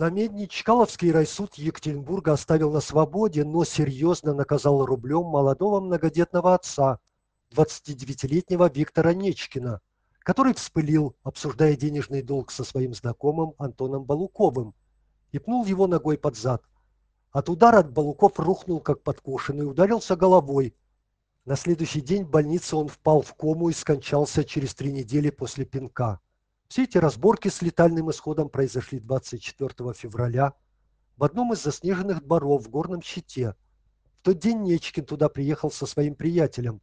Намедни Чкаловский райсуд Екатеринбурга оставил на свободе, но серьезно наказал рублем молодого многодетного отца, 29-летнего Виктора Нечкина, который вспылил, обсуждая денежный долг со своим знакомым Антоном Балуковым, и пнул его ногой под зад. От удара Балуков рухнул, как подкошенный, ударился головой. На следующий день в больнице он впал в кому и скончался через 3 недели после пинка. Все эти разборки с летальным исходом произошли 24 февраля в одном из заснеженных дворов в Горном Щите. В тот день Нечкин туда приехал со своим приятелем.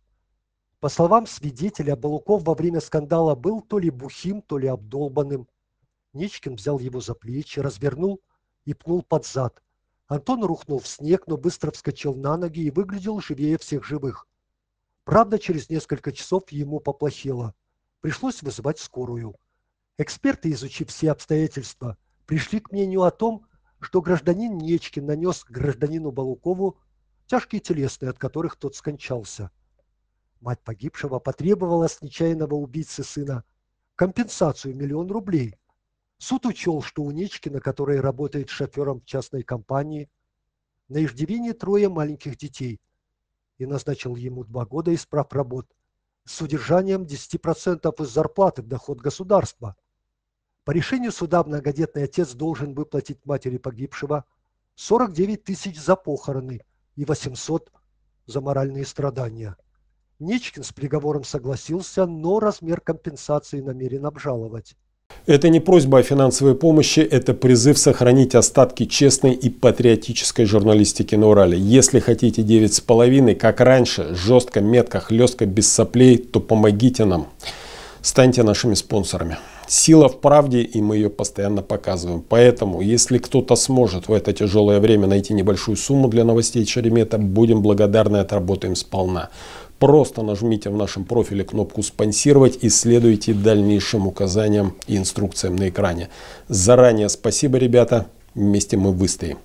По словам свидетеля, Балуков во время скандала был то ли бухим, то ли обдолбанным. Нечкин взял его за плечи, развернул и пнул под зад. Антон рухнул в снег, но быстро вскочил на ноги и выглядел живее всех живых. Правда, через несколько часов ему поплохело. Пришлось вызывать скорую. Эксперты, изучив все обстоятельства, пришли к мнению о том, что гражданин Нечкин нанес гражданину Балукову тяжкие телесные, от которых тот скончался. Мать погибшего потребовала с нечаянного убийцы сына компенсацию 1 000 000 рублей. Суд учел, что у Нечкина, который работает шофером в частной компании, на иждивении 3 маленьких детей, и назначил ему 2 года исправ работ с удержанием 10% из зарплаты в доход государства. По решению суда многодетный отец должен выплатить матери погибшего 49 тысяч за похороны и 800 за моральные страдания. Нечкин с приговором согласился, но размер компенсации намерен обжаловать. Это не просьба о финансовой помощи, это призыв сохранить остатки честной и патриотической журналистики на Урале. Если хотите 9,5, как раньше, жестко, метко, хлестко, без соплей, то помогите нам. Станьте нашими спонсорами. Сила в правде, и мы ее постоянно показываем. Поэтому, если кто-то сможет в это тяжелое время найти небольшую сумму для новостей Шеремета, будем благодарны и отработаем сполна. Просто нажмите в нашем профиле кнопку «Спонсировать» и следуйте дальнейшим указаниям и инструкциям на экране. Заранее спасибо, ребята. Вместе мы выстоим.